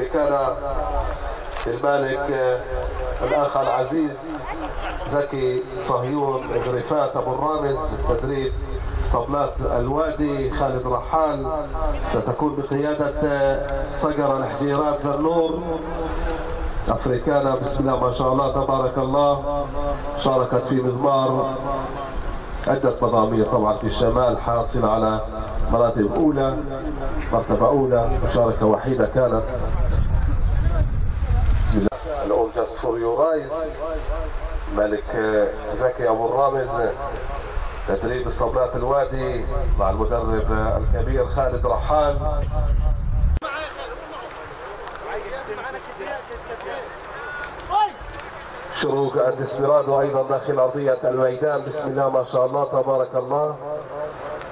الوكالة المالك الأخ العزيز زكي صهيون غرفات أبو الرامز، تدريب صبلات الوادي خالد رحال، ستكون بقيادة صقر الحجيرة زنور. أفريكانا بسم الله ما شاء الله تبارك الله، شاركت في مضمار عدة مضامير طبعا في الشمال، حاصلة على مراتب أولى، مرتبة أولى، مشاركة وحيدة كانت. بسم الله الأول جاست فور يو رايز ملك زكي أبو الرامز، تدريب اسطبلات الوادي مع المدرب الكبير خالد رحال. شروق الدسبرادو ايضا داخل ارضيه الميدان، بسم الله ما شاء الله تبارك الله،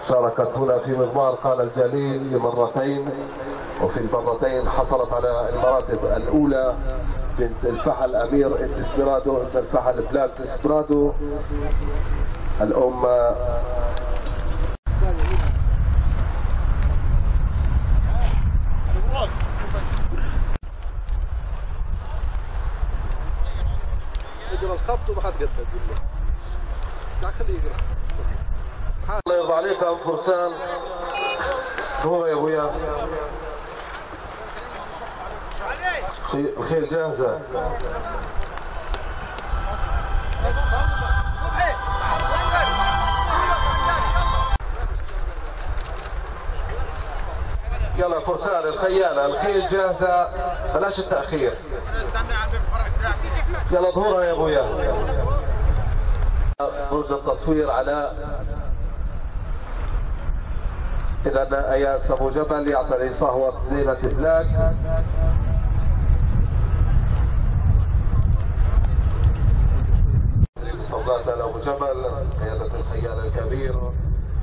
شاركت هنا في مضمار قال الجليل لمرتين، وفي المرتين حصلت على المراتب الاولى بنت الفحل امير الدسبرادو، ابن الفحل بلاك دسبرادو، الام خبطوا بحد قتل بالله. تعال خليه يقرا. الله يرضى عليك يا ابو فرسان. نور يا ابويا. الخيل جاهزة. يلا يا فرسان الخيالة، الخيل جاهزة، بلاش التأخير. يلا ظهورها يا ابويا. بروز التصوير على اذا إياس أبو جبل يعتني صهوة زينة بلاك. صوتات أبو جبل قيادة الخيال الكبير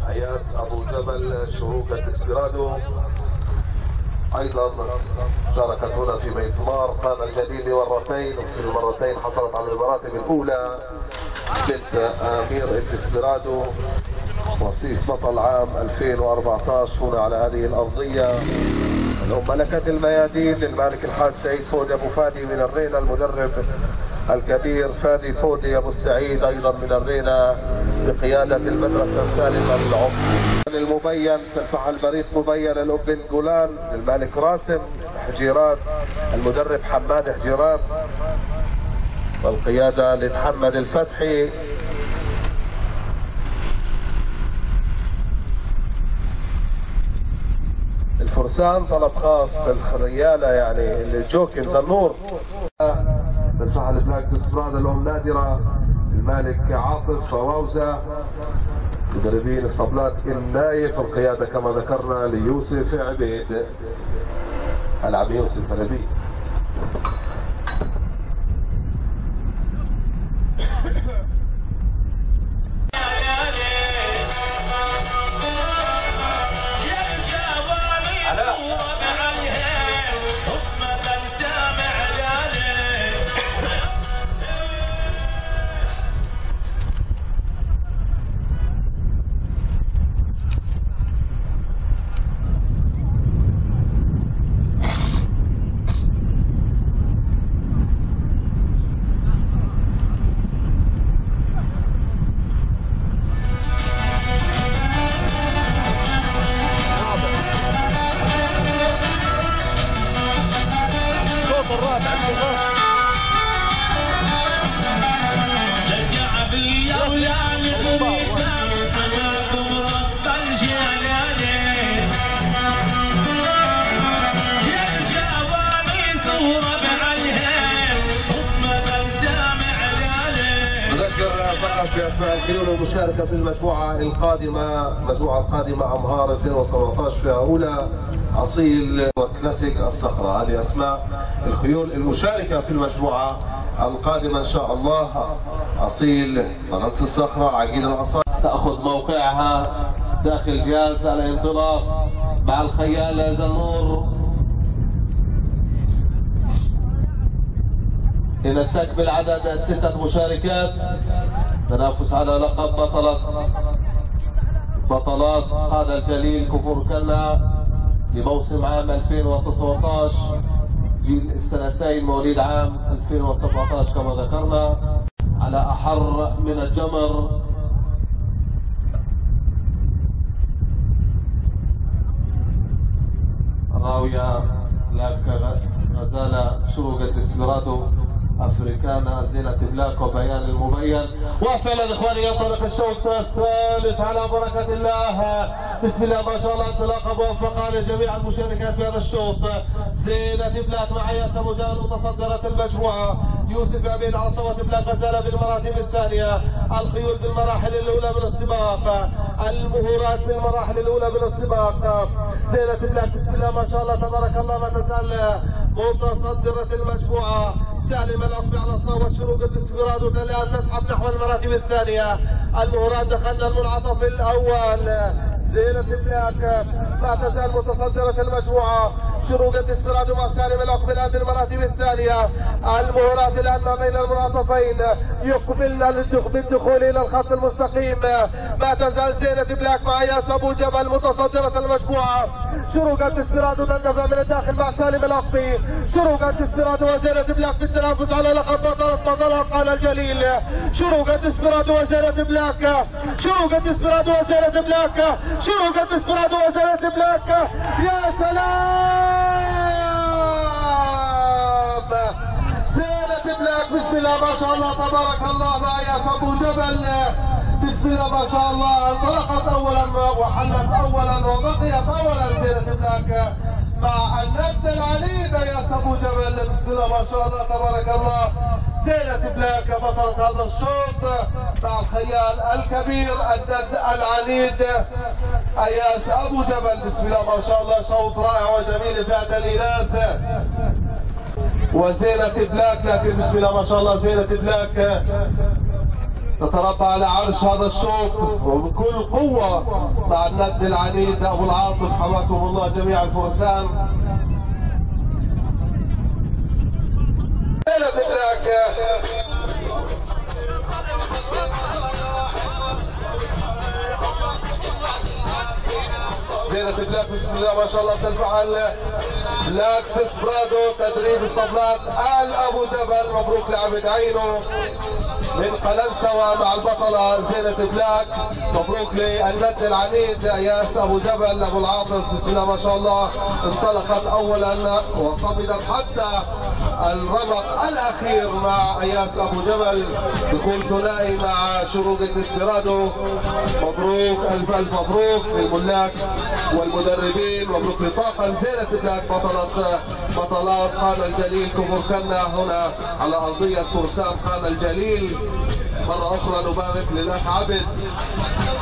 إياس أبو جبل شروق الدسبرادو، ايضا شاركت هنا في مضمار قام الجليل مرتين، وفي المرتين حصلت على المراتب الاولى بنت امير إسبيرادو، وصيف بطل عام 2014 هنا على هذه الارضيه. ملكة الميادين للمالك الحاج سعيد فودي ابو فادي من الرينا، المدرب الكبير فادي فودا ابو السعيد ايضا من الرينا بقياده المدرسه سالم العب. المبين فعل بريق مبين الابن جولان للمالك راسم حجيرات، المدرب حماد حجيرات، والقياده لمحمد الفتحي. الفرسان طلب خاص الخرياله يعني الجوكي زنور. الفحل بلاك دسبرادو الام نادره، المالك عاطف فراوزه، مدربين الصبلات النايف، القياده كما ذكرنا ليوسف عبيد. العب يوسف النبي. المشاركة في المجموعة القادمة، المجموعة القادمة أمهار 2017 فيها أولى أصيل وكلاسيك الصخرة. هذه أسماء الخيول المشاركة في المجموعة القادمة إن شاء الله. أصيل ونسي الصخرة، عقيل العصام تأخذ موقعها داخل جهاز الانطلاق مع الخيالة زنور. لنستكمل عدد 6 مشاركات، تنافس على لقب بطلات هذا الجليل كفركنا لموسم عام 2019. جيل السنتين مواليد عام 2017 كما ذكرنا، على أحر من الجمر راوية لاك، غزالة شروق الدسبرادو، أفريكانا زينة بلاك، وبيان المبين. وفعلا إخواني ينطلق الشوط الثالث على بركة الله، بسم الله ما شاء الله، انطلاقة موفقة لجميع المشاركات في هذا الشوط. زينة بلاك مع إياس أبو جبل وتصدرت المجموعة، يوسف عبيد عصوة بلاك غزالة بالمراتب الثانية، الخيول بالمراحل الأولى من السباق، المهورات بالمراحل الأولى من السباق. زينة بلاك بسم الله ما شاء الله تبارك الله ما تزال متصدرة المجموعة، سالم الأقبلة على صاوة شروق الدسبرادو الآن تسحب نحو المراتب الثانية، المهورات دخلنا المنعطف الأول. زينة بلاك ما تزال متصدرة المجموعة، شروق الدسبرادو مع سالم الأقبلة الآن بالمراتب الثانية، المهورات الآن ما بين المنعطفين يقبلنا بالدخول إلى الخط المستقيم. ما تزال زينة بلاك مع إياس أبو جبل متصدرة المجموعة، شروق الدسبرادو تندفع من الداخل مع سالم الأقبلة، شروق الدسبرادو وزينة بلاك في التنافس على لقب بطلة أبطال الجليل، شروق الدسبرادو وزينة بلاك، شروق الدسبرادو وزينة بلاك، شروق الدسبرادو وزينة بلاك، يا سلام! زينة بلاك بسم الله ما شاء الله تبارك الله مع إياس أبو جبل، بسم الله ما شاء الله انطلقت أولا وحلت أولا وبقيت أولا زينة بلاك مع الند العنيد إياس أبو جبل، بسم الله ما شاء الله تبارك الله. زينة بلاك بطلة هذا الشوط مع الخيال الكبير الند العنيد إياس أبو جبل، بسم الله ما شاء الله شوط رائع وجميل في هذا الإناث وزينة بلاك، لكن بسم الله ما شاء الله زينة بلاك تتربع على عرش هذا الشوط وبكل قوة مع الند العنيد أبو العاطف حماكم الله جميع الفرسان. زينة بلاك بسم الله ما شاء الله تنفعل بلاك دسبرادو تدريب الصفلات آل أبو جبل، مبروك لعبد عينه من قلنسوة مع البطلة زينة بلاك، مبروك للند العنيد إياس أبو جبل أبو العاطف، بسم الله ما شاء الله انطلقت أولا وصمدت حتى الرمق الأخير مع إياس أبو جبل، دخول ثنائي مع شروق الدسبرادو، مبروك ألف ألف مبروك للملاك والمدربين، مبروك لطاقم زينة بلاك بطلات خان الجليل كفركنا هنا على أرضية فرسان خان الجليل. مرة أخرى نبارك للأخ عبد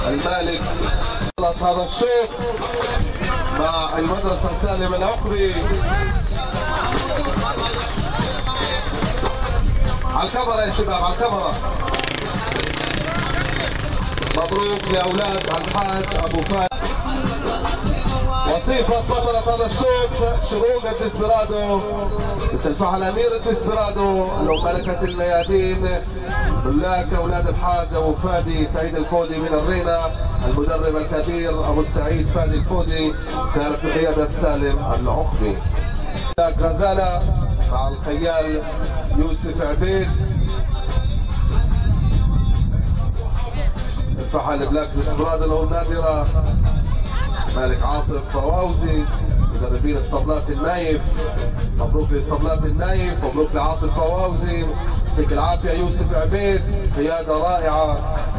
المالك بطلت هذا الشوط مع المدرسة سالم العقري. على الكاميرا يا شباب على الكاميرا. مبروك لأولاد الحاج أبو فهد. وصيفة بطلة هذا الشوط شروق الدسبرادو بالتفاعل أمير الإسبيرادو ملكة الميادين ملاك أولاد الحاج أبو فادي سعيد الفودي من الرينا، المدرب الكبير أبو السعيد فادي الفودي كانت بقيادة سالم العقري. غزالة مع الخيال يوسف عبيد، انفحل بلاك دسبرادو له نادرة مالك عاطف فواوزي مدربين اسطبلات النايف، مبروك لاسطبلات النايف، مبروك لعاطف فواوزي، يعطيك العافية يوسف عبيد قيادة رائعة